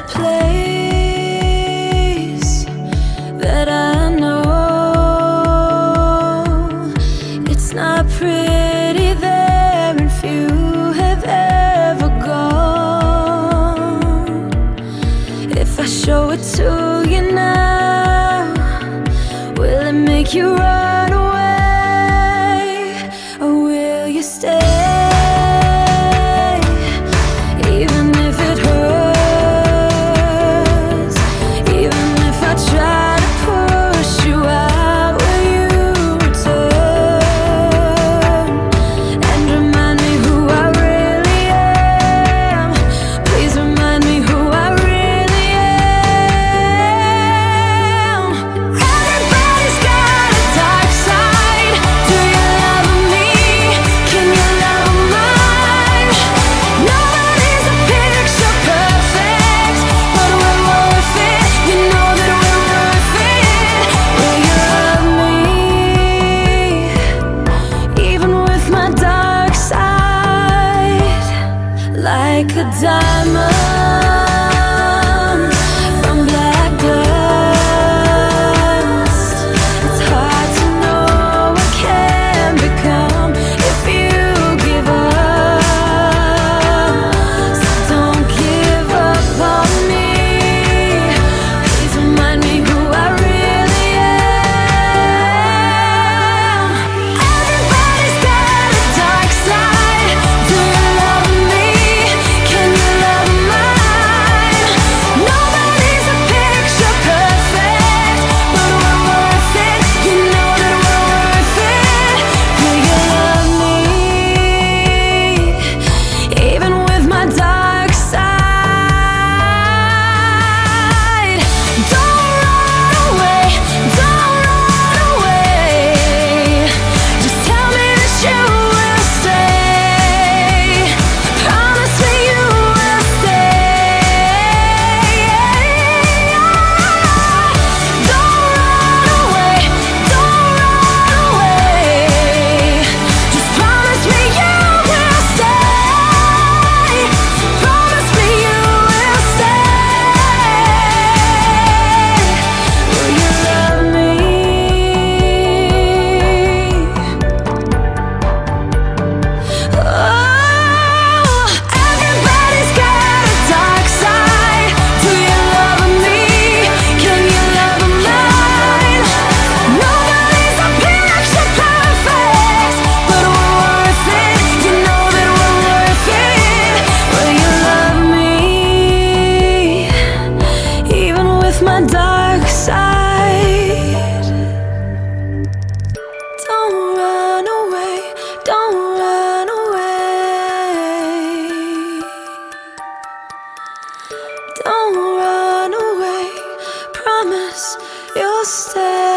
a place that I know it's not pretty there, and few have ever gone. If I show it to you now, will it make you run away, or will you stay? Like a diamond from black dust, it's hard to know what can become if you give up. So don't give up on me. Please remind me who I really am. Everybody's got a dark side. Do you love me? Don't run away, promise you'll stay.